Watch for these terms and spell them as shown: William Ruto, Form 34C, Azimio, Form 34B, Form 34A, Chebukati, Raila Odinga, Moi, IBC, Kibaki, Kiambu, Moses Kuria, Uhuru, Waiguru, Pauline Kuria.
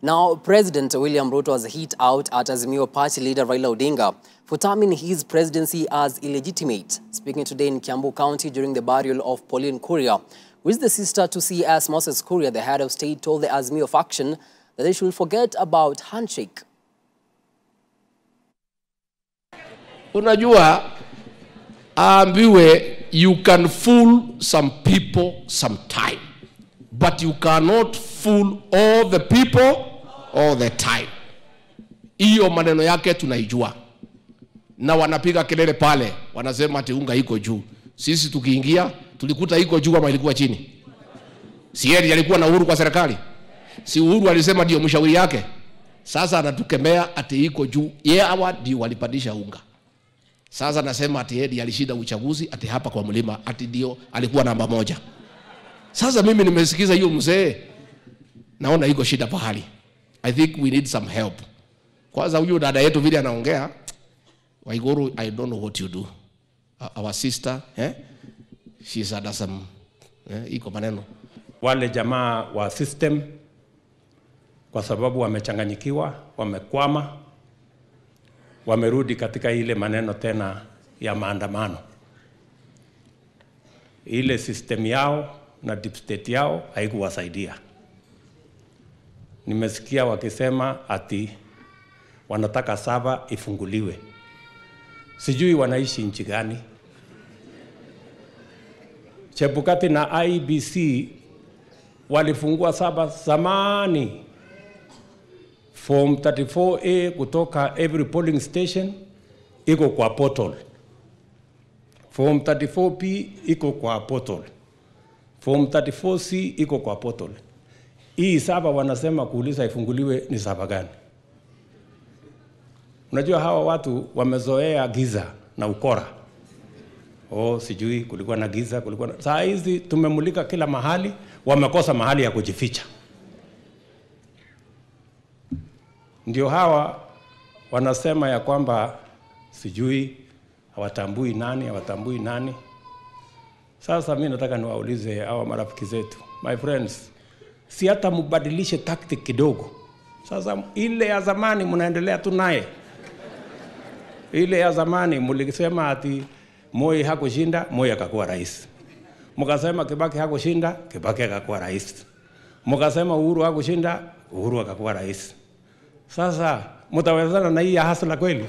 Now, President William Ruto has hit out at Azimio party leader Raila Odinga for terming his presidency as illegitimate. Speaking today in Kiambu County during the burial of Pauline Kuria, who is the sister to CS Moses Kuria, the head of state told the Azimio faction that they should forget about handshake. Unajua, ambiwe, you can fool some people sometime, but you cannot fool all the people all the time. Iyo maneno yake tunaijua. Na wanapiga kelele pale, wanasema ati unga iko juu. Sisi tukiingia, tulikuta iko juu ama ilikuwa chini? Si yeye alikuwa na uhuru kwa serikali? Si Uhuru alisema ndio mshauri yake? Sasa anatukemea ati iko juu. Yeye hawa ndio walipandisha unga. Sasa nasema ati yeye alishinda uchaguzi ati hapa kwa mlima ati ndio alikuwa namba 1. Sasa mimi nimesikiza hiyo mzee, naona iko shida pahali. I think we need some help. Kwanza huyo dada yetu vile anaongea, Waiguru, I don't know what you do. Our sister, she's under some iko maneno. Wale jamaa wa system kwa sababu wamechanganyikiwa, wamekwama, wamerudi katika ile maneno tena ya maandamano. Ile system yao na deep state yao haikuwasaidia. Nimesikia wakisema ati wanataka Sava ifunguliwe. Sijui wanaishi nchi gani. Chebukati na IBC walifungua Sava zamani. Form 34A kutoka every polling station iko kwa portal. Form 34B iko kwa portal. Form 34C iko kwa portal. Hii Sava wanasema kuuliza ifunguliwe ni Sava gani? Unajua hawa watu wamezoea giza na ukora. Oh, sijui kulikuwa na giza, kulikuwa na... Saa hizi tumemulika kila mahali, wamekosa mahali ya kujificha. Ndio hawa wanasema ya kwamba sijui hawatambui nani, hawatambui nani. Sasa mimi nataka niwaulize hawa marafiki zetu. My friends, si hata mubadilishe tactic kidogo. Sasa ile ya zamani mnaendelea tu naye. Ile ya zamani mlisema ati Moi hakushinda, Moi akakuwa rais. Mkasema Kibaki hakushinda, Kibaki akakuwa rais. Mkasema Uhuru hakushinda, Uhuru akakuwa rais. Sasa mtawezana na hii hasla kweli?